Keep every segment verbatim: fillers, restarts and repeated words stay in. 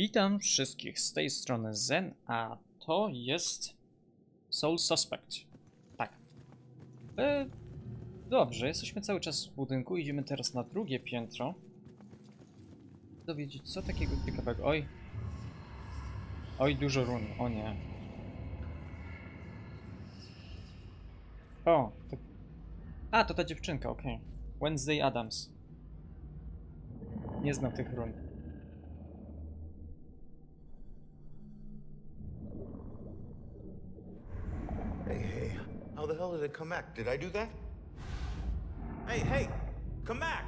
Witam wszystkich, z tej strony Zen, a to jest Soul Suspect. Tak. E, dobrze, jesteśmy cały czas w budynku, idziemy teraz na drugie piętro. Dowiedzieć co takiego ciekawego. Oj. Oj, dużo run, o nie. O. To... A, to ta dziewczynka, okej. Okay. Wednesday Addams. Nie znam tych run. How the hell did it come back? Did I do that? Hey, hey! Come back!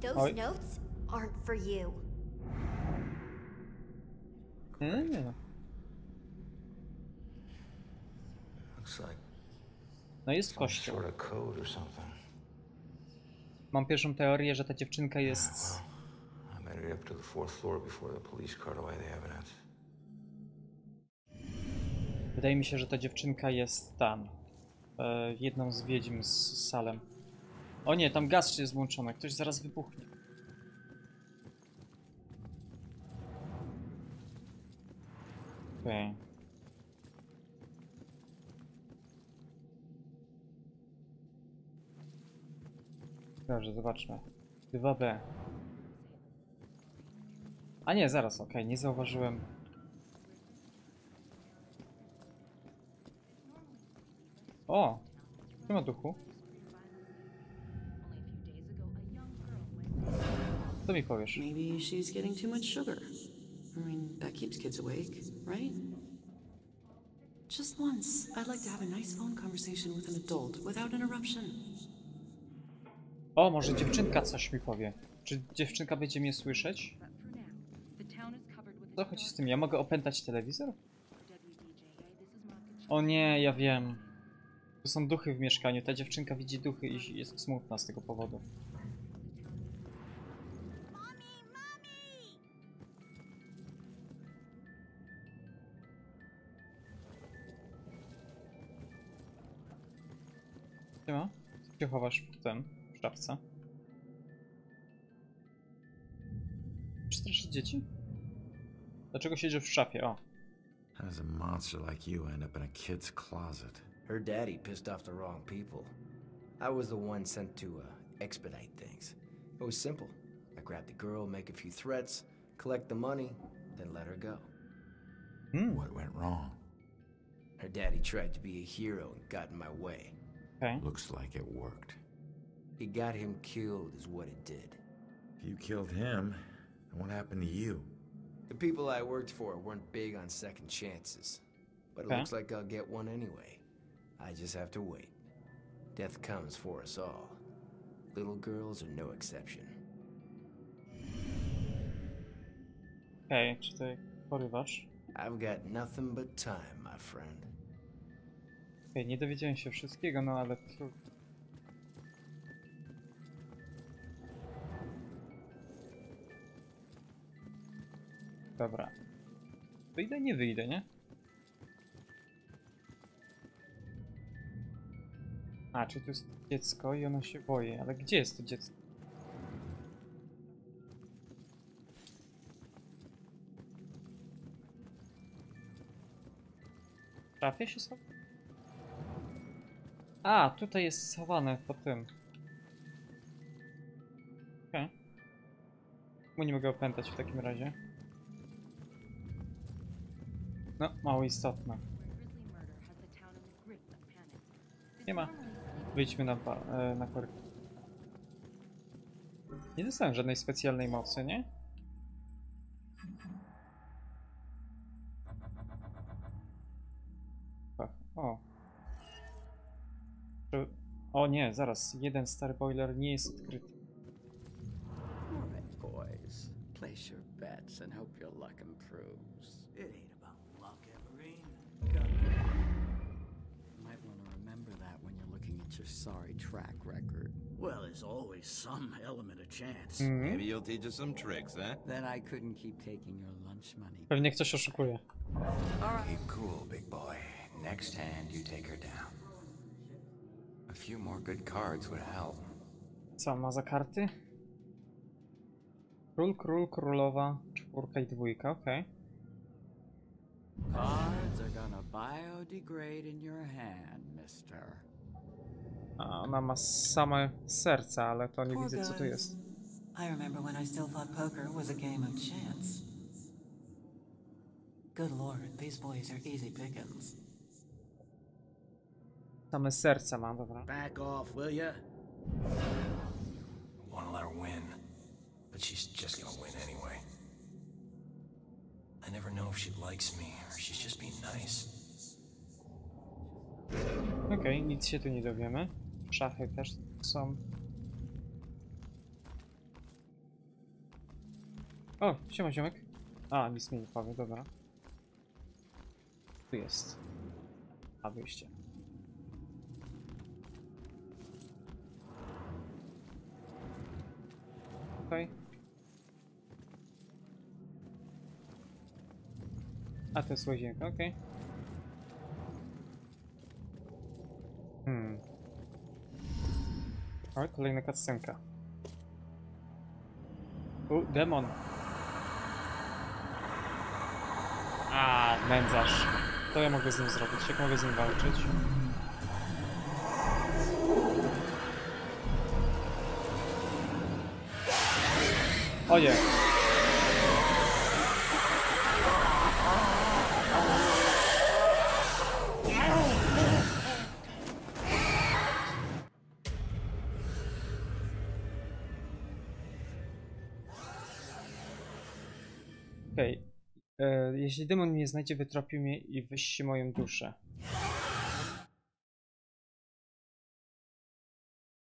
Those Oi. notes aren't for you. Mm. Looks like no jest kościół. Sort of code or something. Mam pierwszą teorię, że ta dziewczynka jest. I made it up to the fourth floor before the police carted away the evidence. Wydaje mi się, że ta dziewczynka jest tam. E, jedną z wiedźm z Salem. O nie, tam gaz jest włączony. Ktoś zaraz wybuchnie. Okej. Okay. Dobrze, zobaczmy. dwa B. A nie, zaraz, okej, okay, nie zauważyłem. O! Nie ma duchu. Co mi powiesz? Maybe she's getting too much sugar. I mean, that keeps kids awake, right? Just once, I'd like to have a nice phone conversation with an adult without interruption. O, może dziewczynka coś mi powie. Czy dziewczynka będzie mnie słyszeć? Co chodzi z tym? Ja mogę opętać telewizor? O nie, ja wiem. Tu są duchy w mieszkaniu, ta dziewczynka widzi duchy i jest smutna z tego powodu. Siema, co się chowasz w tym, w szafce? Przestraszyć dzieci? Dlaczego siedzisz w szafie? O. How does a monster like you end up in a kid's closet? Her daddy pissed off the wrong people. I was the one sent to uh, expedite things. It was simple. I grabbed the girl, make a few threats, collect the money, then let her go. Mm. What went wrong? Her daddy tried to be a hero and got in my way. Okay. Looks like it worked. He got him killed is what it did. If you killed him, then what happened to you? The people I worked for weren't big on second chances. But it okay. looks like I'll get one anyway. I just have to wait. Death comes for us all. Little girls are no exception. Hey, czy ty porywasz? I've got nothing but time, my friend. Hey, nie dowiedziałem się wszystkiego, no ale trudno. Dobra. Wyjdę, nie wyjdę, nie? A, czy tu jest dziecko i ono się boi, ale gdzie jest to dziecko? Trafia się schowa? A, tutaj jest schowane po tym. Okej. Okay. Mu nie mogę opętać w takim razie. No, mało istotne. Nie ma. Wyjdźmy na, e, na korytarz. Nie dostałem żadnej specjalnej mocy, nie? O. O nie, zaraz. Jeden stary boiler nie jest odkryty. Your sorry track record. Well, there's always some element of chance. Mm-hmm. Maybe you'll teach us some tricks, huh? Then I couldn't keep taking your lunch money. Pewnie ktoś oszukuje. All right. Keep cool, big boy. Next hand, you take her down. A few more good cards would help. Co ma za karty? Król, król, królowa, czwórka i dwójka, okej. A ona ma same serca, ale to nie widzę, co tu jest. I remember when I still thought poker was a game of chance. Good lord, these boys are easy pickings. Same serca mam, dobra. Back off, will ya? Wanna let her win, but she's just gonna win anyway. I never know if she likes me or she's just being nice. Okej, okay, nic się tu nie dowiemy. Szachy też są. O, siema ziomek. A, nic mi nie powie, dobra. Tu jest. A, wyjście. Okej. Okay. A, to jest łazienka, okej. Okay. Hmm. O, kolejna cutscenka. U, demon. A, nędzarz. To ja mogę z nim zrobić. Jak mogę z nim walczyć? O nie. Jeśli demon mnie znajdzie, wytropi mnie i wyści moją duszę.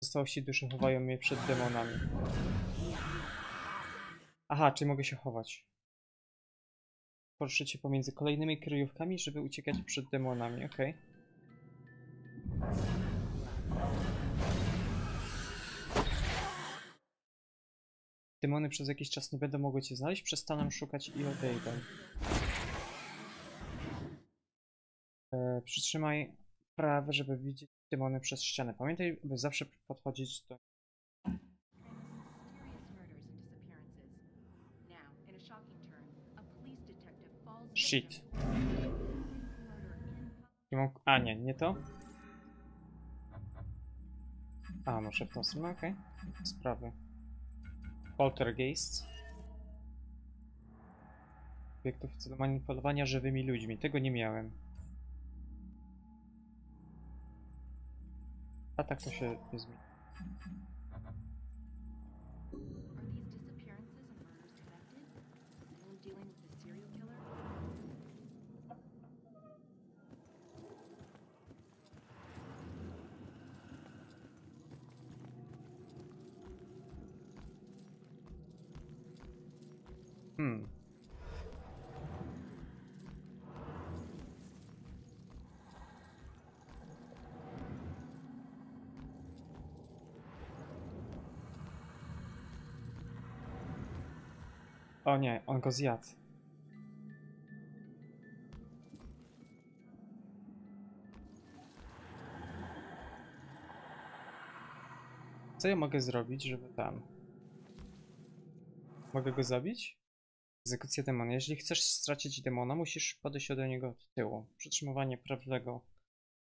Pozostałości duszy chowają mnie przed demonami. Aha, czyli mogę się chować. Poruszę się pomiędzy kolejnymi kryjówkami, żeby uciekać przed demonami, okej. Okay. Demony przez jakiś czas nie będą mogły cię znaleźć, przestaną szukać i odejdą. E, przytrzymaj prawe, żeby widzieć demony przez ścianę. Pamiętaj, by zawsze podchodzić do... Shit. A nie, nie to? A, może w tą stronę, okej. Okay. Sprawy. Poltergeist. Obiektów do manipulowania żywymi ludźmi. Tego nie miałem. A tak to się nie zmieni. Hmm. O nie, on go zjadł. Co ja mogę zrobić, żeby tam? Mogę go zabić? Egzekucja demona. Jeżeli chcesz stracić demona, musisz podejść do niego od tyłu. Przytrzymywanie prawego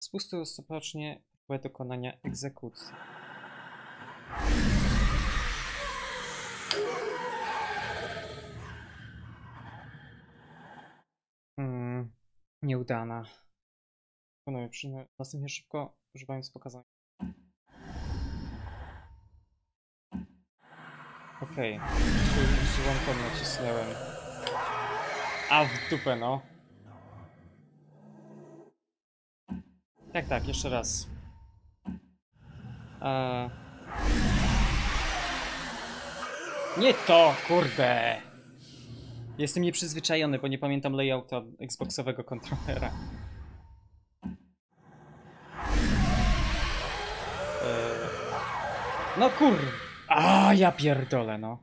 spustu rozpocznie próbę dokonania egzekucji. Hmm, nieudana. Ponowię przy następnie szybko, używając pokazania. Okej, okay. Złąką nacisnąłem. A w dupę no. Tak, tak, jeszcze raz. Eee... Nie to, kurde! Jestem nieprzyzwyczajony, bo nie pamiętam layouta Xboxowego kontrolera. Eee... No kur... A ja pierdolę, no.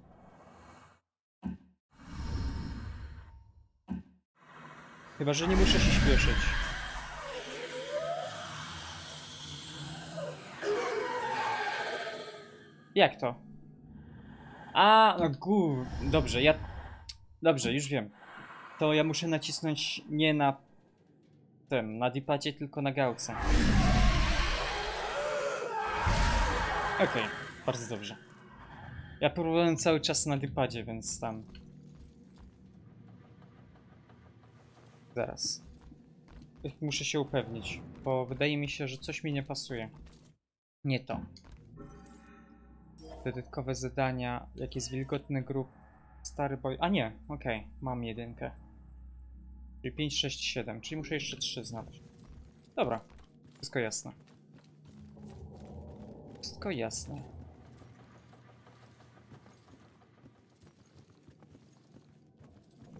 Chyba, że nie muszę się śpieszyć. Jak to? A, no, gu... Dobrze, ja... Dobrze, już wiem. To ja muszę nacisnąć nie na tym, na D-padzie, tylko na gałce. Okej, okay, bardzo dobrze. Ja próbowałem cały czas na D-padzie, więc tam... Zaraz. Muszę się upewnić, bo wydaje mi się, że coś mi nie pasuje. Nie to. Dodatkowe zadania, jak jest wilgotny grób, stary boy... A nie, okej, okay, mam jedynkę. Czyli pięć, sześć, siedem, czyli muszę jeszcze trzy znaleźć. Dobra, wszystko jasne. Wszystko jasne.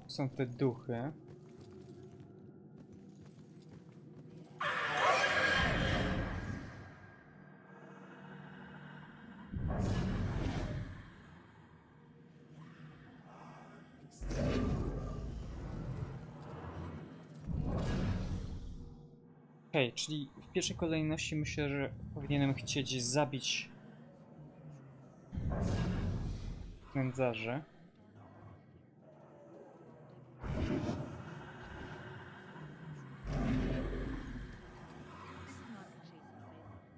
Tu są te duchy. Okej, okay, czyli w pierwszej kolejności myślę, że powinienem chcieć zabić nędzarzy.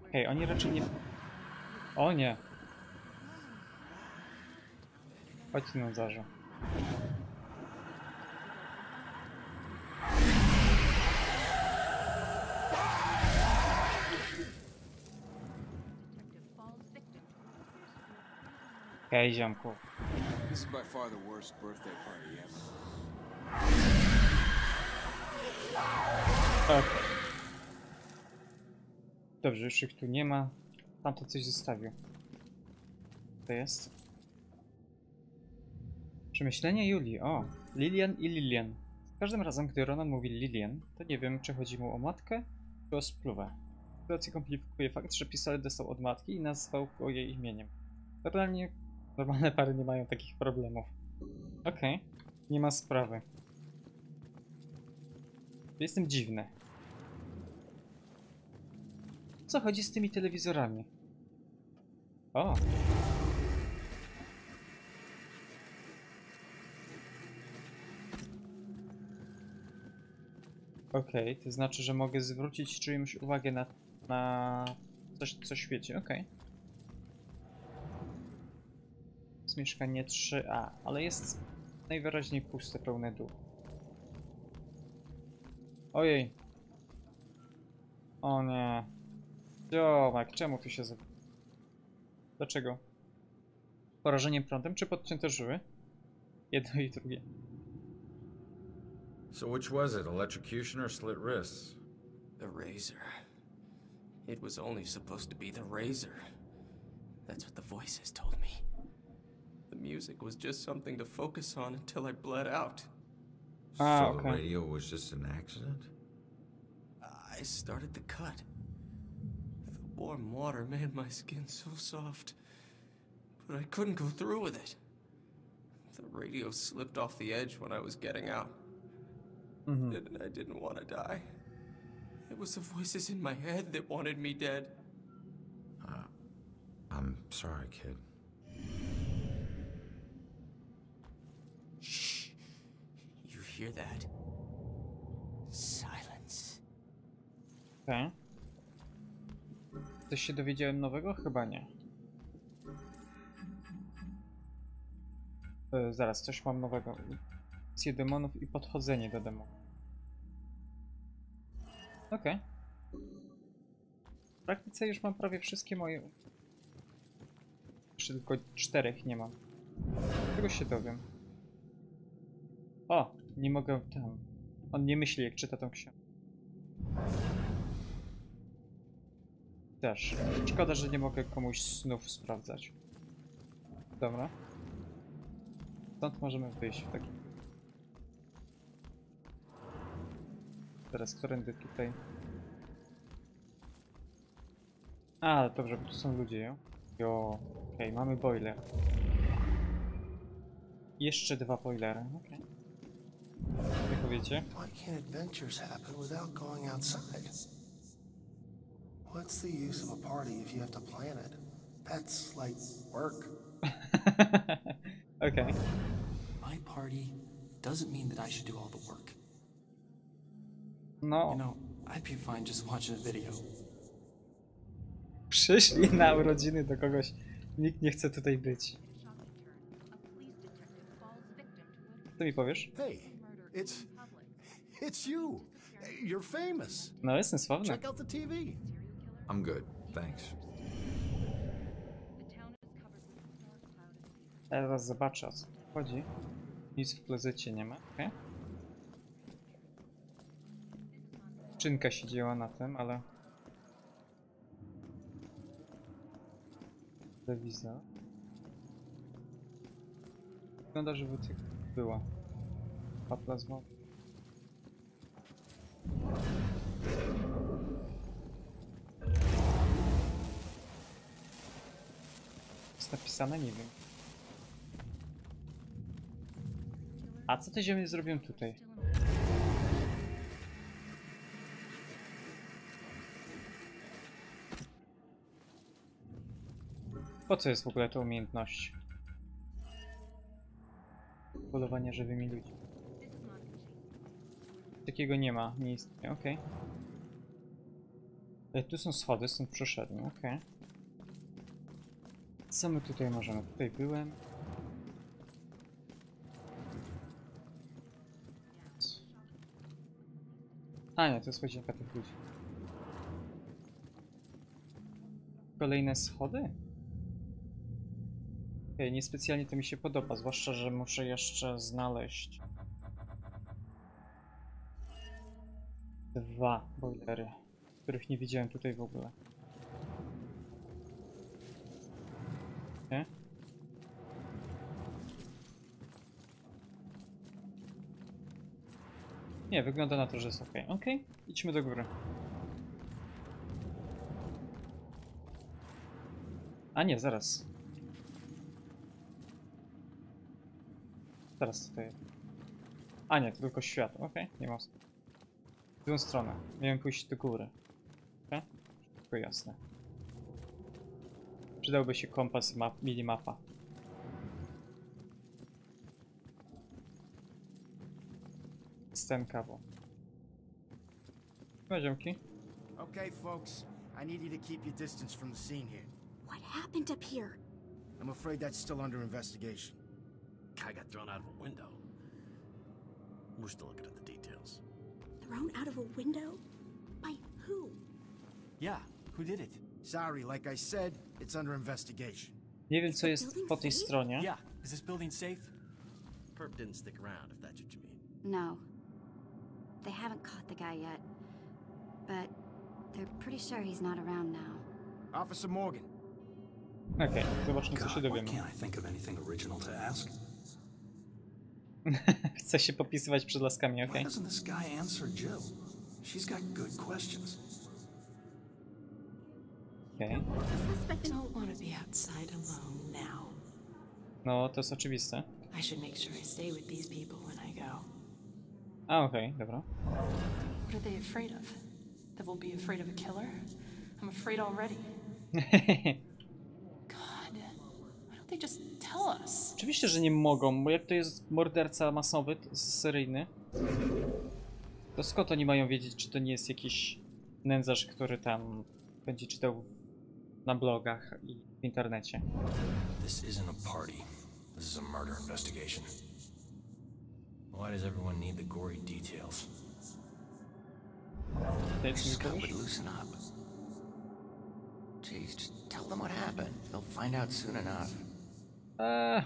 Okej, okay, oni raczej nie... O nie! Chodź nędzarze. Okej, okay, ziomku. Okay. Dobrze, już ich tu nie ma. Tam to coś zostawił. To jest? Przemyślenie Julii. O, Lilian i Lilian. Z każdym razem, gdy Ronan mówi Lilian, to nie wiem, czy chodzi mu o matkę, czy o spluwę. Sytuację komplikuje fakt, że pistolet dostał od matki i nazwał go jej imieniem. Normalnie normalne pary nie mają takich problemów. Okej, okay. Nie ma sprawy. Jestem dziwny. Co chodzi z tymi telewizorami? O! Okej, okay, to znaczy, że mogę zwrócić czyjąś uwagę na, na coś, co świeci. Okej. Okay. Mieszkanie trzy A, ale jest najwyraźniej puste, pełne dół. Ojej. O nie. Dziomek, czemu tu się z... Dlaczego? Porażeniem prądem czy podcięte żyły? Jedno i drugie. So which was it? Electrocution or slit wrists? The razor. It was only supposed to be the razor. That's what the voices told me. The music was just something to focus on until I bled out. Ah, okay. So the radio was just an accident? I started the cut. The warm water made my skin so soft, but I couldn't go through with it. The radio slipped off the edge when I was getting out. Mm-hmm. And I didn't want to die. It was the voices in my head that wanted me dead. Uh, I'm sorry, kid. Hear that? Silence. Okay. Coś się dowiedziałem nowego? Chyba nie. E, zaraz, coś mam nowego. Akcje demonów i podchodzenie do demonów. Okej. Okay. W praktyce już mam prawie wszystkie moje... Jeszcze tylko czterech nie mam. Tego się dowiem. O! Nie mogę tam. On nie myśli, jak czyta tą książkę. Też. Szkoda, że nie mogę komuś snów sprawdzać. Dobra. Stąd możemy wyjść w takim. Teraz którędy tutaj. A, dobrze, bo tu są ludzie, jo. Jo. Okej, okay, mamy boiler. Jeszcze dwa boilery. Okej. Okay. Jak wiecie? Why can't adventures happen without going outside? What's the use of a party if you have to plan it? That's like work. Okay. My party doesn't mean that I should do all the work. No. You know, I'd be fine just watching a video. Przyszli na urodziny do kogoś. Nikt nie chce tutaj być. Co mi powiesz? Hey, it's it's you. You're famous. No, jestem sławny. Check out the T V. I'm good, thanks. Teraz zobaczę, o co chodzi. Nic w klozecie nie ma, okej? Okay. Szynka się dzieła na tym, ale... Telewizja. Wygląda, żeby tych była. A plazma. Jest napisane? Nie wiem. A co te ziemie zrobią tutaj? Po co jest w ogóle ta umiejętność? Polowanie żywymi ludźmi. Takiego nie ma, nie istnieje, okej. Okay. Tu są schody, stąd przeszedłem, okej. Okay. Co my tutaj możemy? Tutaj byłem. A nie, to jest łazienka tych ludzi. Kolejne schody? Okej, okay, niespecjalnie to mi się podoba, zwłaszcza, że muszę jeszcze znaleźć dwa boilery, których nie widziałem tutaj w ogóle. Okay. Nie, wygląda na to, że jest ok. Ok, idźmy do góry. A nie, zaraz. Teraz tutaj. A nie, to tylko światło. Okej, okay, nie ma. W drugą stronę. Miałem pójść do góry. Okej? Okay? Wszystko jasne. Przydałby się kompas, map, minimapa. Scenka, bo. Poziomki. Okay, folks. I need you to keep your distance from the scene here. What happened up here? I'm afraid that's still under investigation. I got thrown out of a window. We're still looking at the details. Thrown out of a window? By who? Yeah, who did it? Sorry, like I said, it's under investigation. Nie wiem, co jest po tej stronie. Yeah, is this building safe? Perp didn't stick around, if that's what you mean. No. They haven't caught the guy yet. But they're pretty sure he's not around now. Officer Morgan. Okay, zobaczmy, co się dowiemy. Can't I think of anything original to ask? Chce się popisywać przed laskami, okej. Okay. Okay. No, to jest oczywiste. A, okej, okay, dobra. Oczywiście, że nie mogą, bo jak to jest morderca masowy, seryjny, to skąd oni mają wiedzieć, czy to nie jest jakiś nędzarz, który tam będzie czytał na blogach i w internecie. This isn't a party. This is a murder investigation. Why does everyone need the gory details? Jeez, just tell them what happened. They'll find out soon enough. Eee.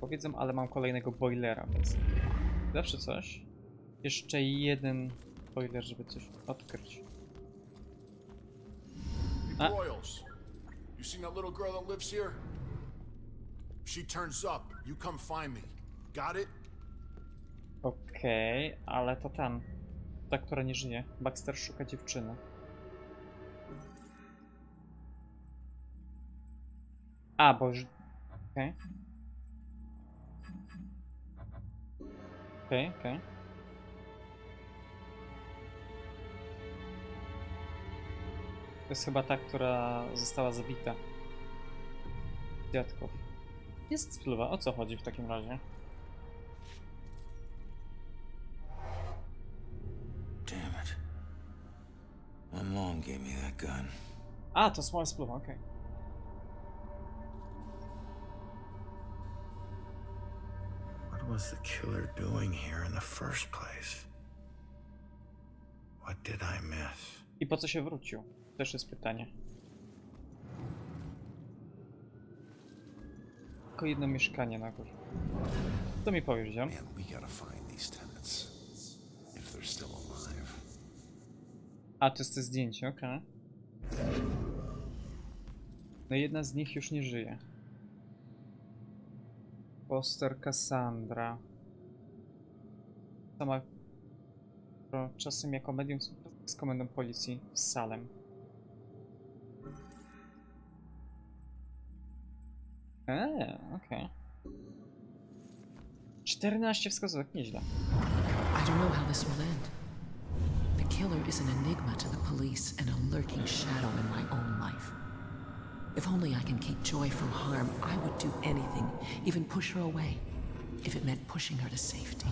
Powiedzą, ale mam kolejnego boilera, więc zawsze coś. Jeszcze jeden boiler, żeby coś odkryć. A. Okej, okay, ale to tam. Ta, która nie żyje. Baxter szuka dziewczyny. A, bo... Okej. Okay. Okej, okay, okej. Okay. To jest chyba ta, która została zabita. Dziadków. Jest spluwa. O co chodzi w takim razie? Damn it. My mom gave me that gun. A, to moja spluwa, okej. Okay. What was the killer doing here in the first place? What did I miss? I po co się wrócił? Też jest pytanie. Tylko jedno mieszkanie na górze. Co mi powiesz, ziom? A, to jest to zdjęcie, okej. Okay. No jedna z nich już nie żyje. Poster Cassandra. Sama czasem jako medium z komendą policji w Salem. Eee, okej. Okay. czternaście wskazówek, nieźle. I don't know how this will end. The killer is an enigma to the police and a lurking shadow in my own life. If only I can keep Joy from harm, I would do anything, even push her away, if it meant pushing her to safety.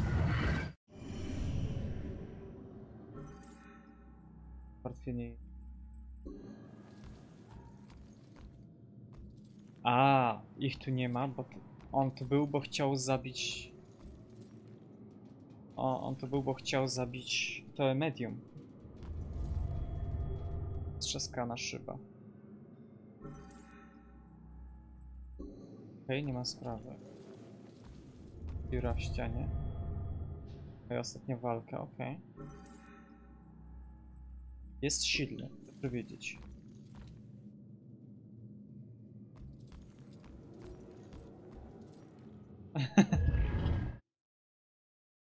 A, ich tu nie ma, bo on tu był, bo chciał zabić... O, on tu był, bo chciał zabić to medium. Strzaskana szyba. Okej, okay, nie ma sprawy. Biura w ścianie. Okay, ostatnia walka, okej. Okay. Jest silny, dobrze wiedzieć.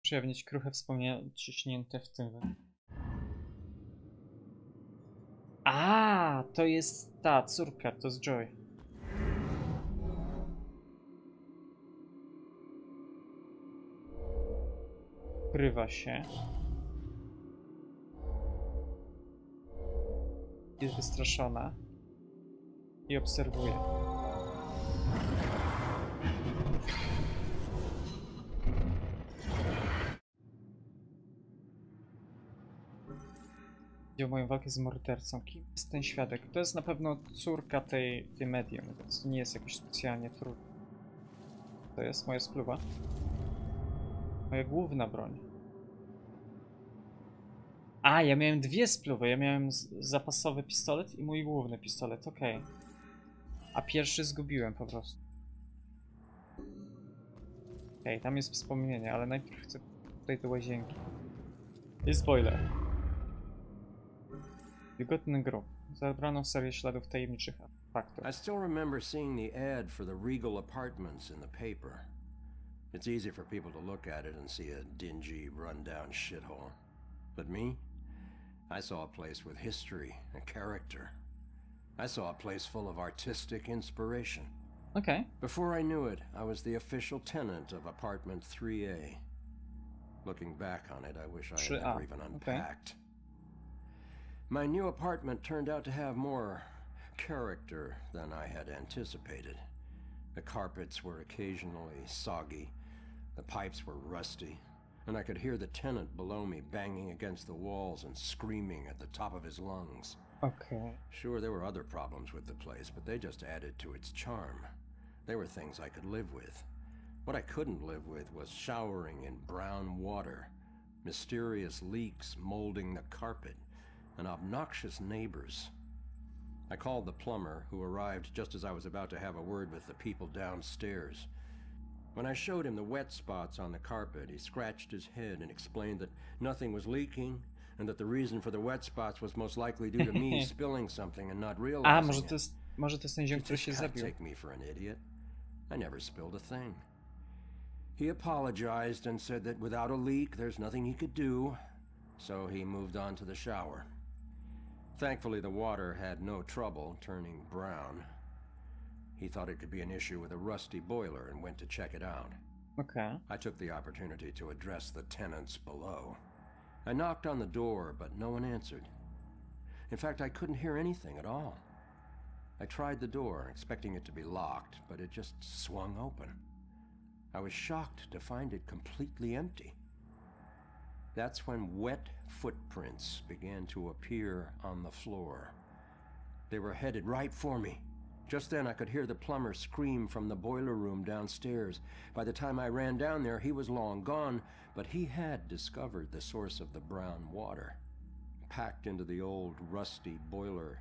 Przejawnić kruche wspomnienia ciśnięte w tym. A, to jest ta córka, to jest Joy. Ukrywa się. Jest wystraszona. I obserwuje. Chodzi o moją walkę z mordercą. Kim jest ten świadek? To jest na pewno córka tej, tej medium, więc to nie jest jakoś specjalnie trudne. To jest moja spluwa. Moja główna broń. A, ja miałem dwie spluwy. Ja miałem zapasowy pistolet i mój główny pistolet. Okej. Okay. A pierwszy zgubiłem po prostu. Okej, okay, tam jest wspomnienie, ale najpierw chcę tutaj do łazienki. Jest boiler. Wilgotny grób. Zabrano serię śladów tajemniczych artefaktów. I still remember seeing the ad for the Regal Apartments in the paper. It's easy for people to look at it and see a dingy, run-down shithole. But me? I saw a place with history and character. I saw a place full of artistic inspiration. Okay. Before I knew it, I was the official tenant of Apartment three A. Looking back on it, I wish I had never even unpacked. Okay. My new apartment turned out to have more character than I had anticipated. The carpets were occasionally soggy. The pipes were rusty, and I could hear the tenant below me banging against the walls and screaming at the top of his lungs. Okay. Sure, there were other problems with the place, but they just added to its charm. They were things I could live with. What I couldn't live with was showering in brown water, mysterious leaks molding the carpet, and obnoxious neighbors. I called the plumber, who arrived just as I was about to have a word with the people downstairs. When I showed him the wet spots on the carpet, he scratched his head and explained that nothing was leaking and that the reason for the wet spots was most likely due to me spilling something and not realizing. A, może to jest, może to jest ten ziom, który się zabił. Take me for an idiot. I never spilled a thing. He apologized and said that without a leak, there's nothing he could do, so he moved on to the shower. Thankfully, the water had no trouble turning brown. He thought it could be an issue with a rusty boiler and went to check it out. Okay. I took the opportunity to address the tenants below. I knocked on the door, but no one answered. In fact, I couldn't hear anything at all. I tried the door, expecting it to be locked, but it just swung open. I was shocked to find it completely empty. That's when wet footprints began to appear on the floor. They were headed right for me. Just then I could hear the plumber scream from the boiler room downstairs. By the time I ran down there, he was long gone, but he had discovered the source of the brown water. Packed into the old rusty boiler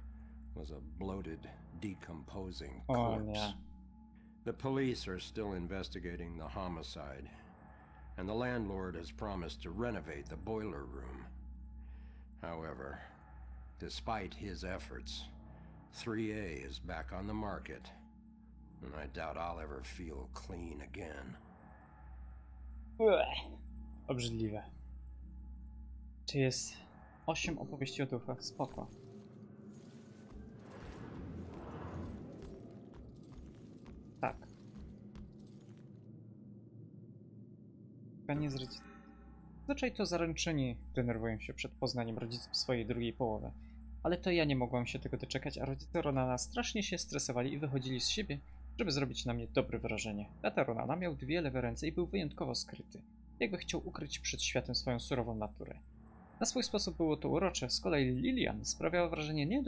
was a bloated, decomposing corpse. Oh, yeah. The police are still investigating the homicide, and the landlord has promised to renovate the boiler room. However, despite his efforts, three A is back on the market, and I doubt I'll ever feel clean again. Ugh. Obrzydliwe. Czy jest osiem opowieści o duchach? Spoko. Tak. Nie z rodzic... Zazwyczaj to zaręczyni denerwują się przed poznaniem rodziców swojej drugiej połowy. Ale to ja nie mogłam się tego doczekać, a rodzice Ronana strasznie się stresowali i wychodzili z siebie, żeby zrobić na mnie dobre wrażenie. Tata Ronana miał dwie lewe ręce i był wyjątkowo skryty, jakby chciał ukryć przed światem swoją surową naturę. Na swój sposób było to urocze, z kolei Lilian sprawiała wrażenie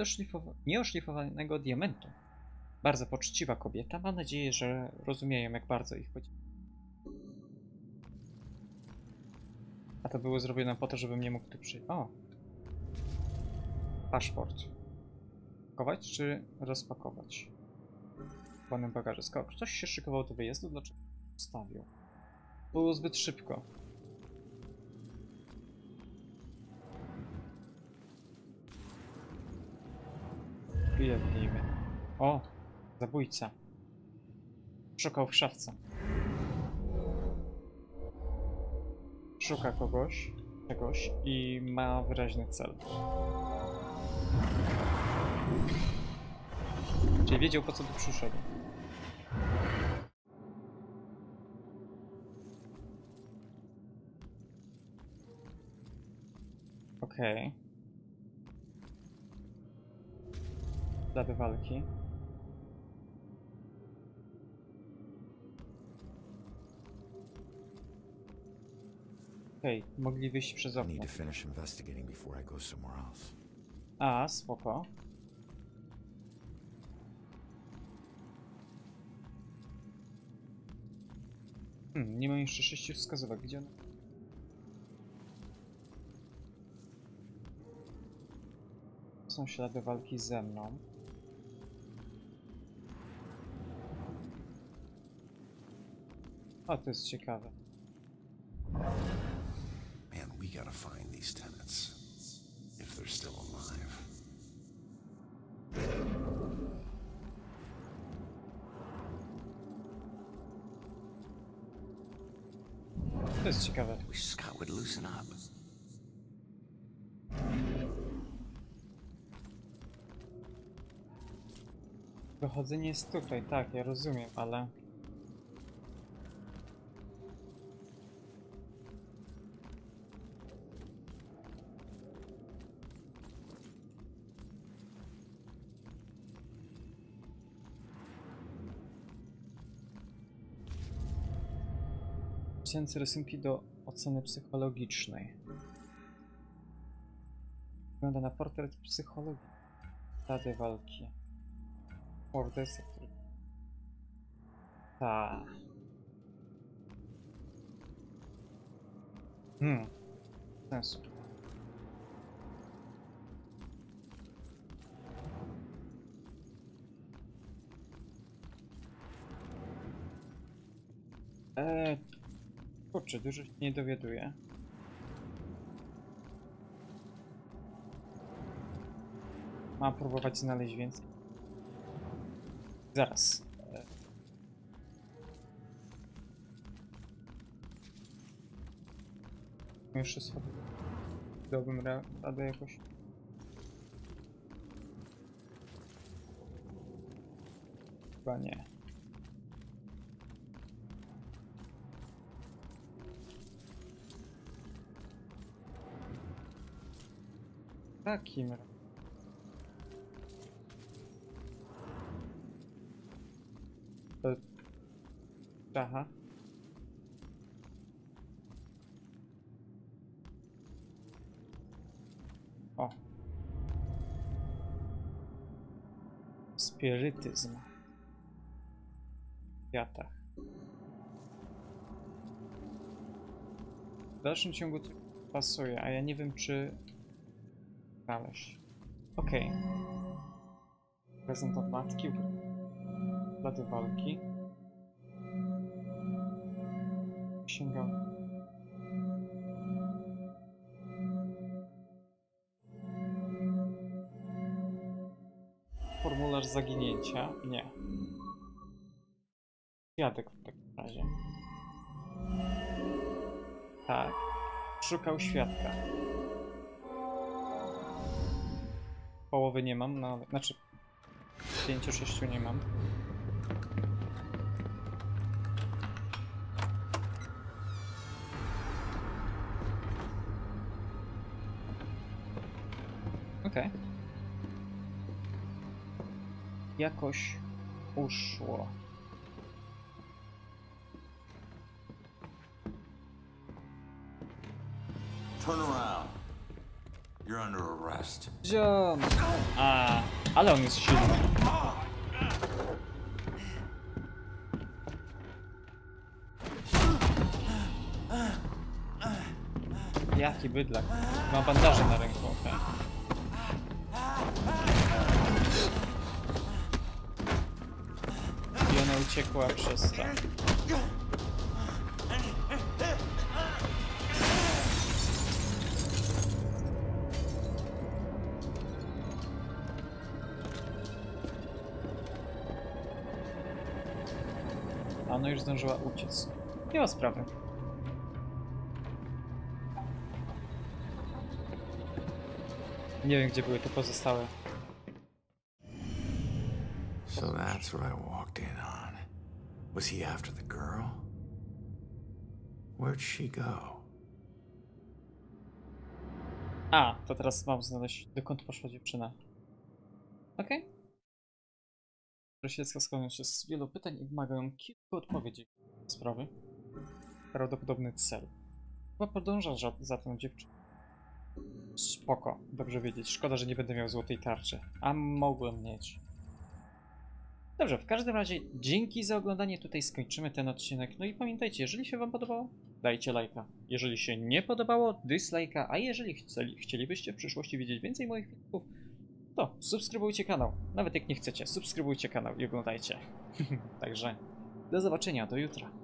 nieoszlifowanego diamentu. Bardzo poczciwa kobieta, mam nadzieję, że rozumieją, jak bardzo ich chodzi. A to było zrobione po to, żebym nie mógł tu przyjść. O! Paszport. Pakować czy rozpakować? W panem bagaże. Skoro ktoś się szykował do wyjazdu, dlaczego zostawił? Było zbyt szybko. Wyjawnijmy. O! Zabójca. Szukał w szafce. Szuka kogoś, czegoś i ma wyraźny cel. Czyli wiedział, po co tu przyszedł. Okej. Daby walki. Okej, okay, mogli wyjść przez okno. A, spoko. Hmm, nie mam jeszcze sześciu wskazówek, gdzie on... Są ślady walki ze mną. O, to jest ciekawe. We gotta find these tenants if they're still alive. Let's check out. We just got would loosen up. Dochodzenie jest tutaj, tak, ja rozumiem, ale. Tysiące rysunki do oceny psychologicznej. Wygląda na portret psychologii. Tady walki. Morderstwo. Ta. Hmm. Sensu. Eee. Kurczę, dużo się nie dowiaduję. Mam próbować znaleźć więcej. Zaraz. Jeszcze schody. Dałbym radę jakoś. Chyba nie. Takim. Aha. O. Spirytyzm. W kwiatach. W dalszym ciągu to pasuje, a ja nie wiem, czy znaleźć. Okej. Okay. Prezent od matki. Blady walki. Sięgam. Formularz zaginięcia? Nie. Świadek w takim razie. Tak. Szukał świadka. Połowy nie mam, no, znaczy pięciu sześciu nie mam. Okej. Okay. Jakoś uszło. Turn around. You're under arrest. Jump. A, ale on jest silny. Jaki bydlak. Ma bandaże na ręku. Okay. I ona uciekła przez to. No już zdążyła uciec. Nie ma sprawy. Nie wiem, gdzie były te pozostałe. So that's what I walked in on. Was he after the girl? Where'd she go? A, to teraz mam znaleźć, dokąd poszła dziewczyna. Okej. Okay. Prosiecka skłania się z wielu pytań i wymagają kilku odpowiedzi w sprawy. Prawdopodobny cel. Chyba podąża za, za tą dziewczyną. Spoko, dobrze wiedzieć. Szkoda, że nie będę miał złotej tarczy. A mogłem mieć. Dobrze, w każdym razie dzięki za oglądanie. Tutaj skończymy ten odcinek. No i pamiętajcie, jeżeli się wam podobało, dajcie lajka. Jeżeli się nie podobało, dislajka. A jeżeli chcieli, chcielibyście w przyszłości widzieć więcej moich filmów, to subskrybujcie kanał, nawet jak nie chcecie, subskrybujcie kanał i oglądajcie. Także do zobaczenia, do jutra.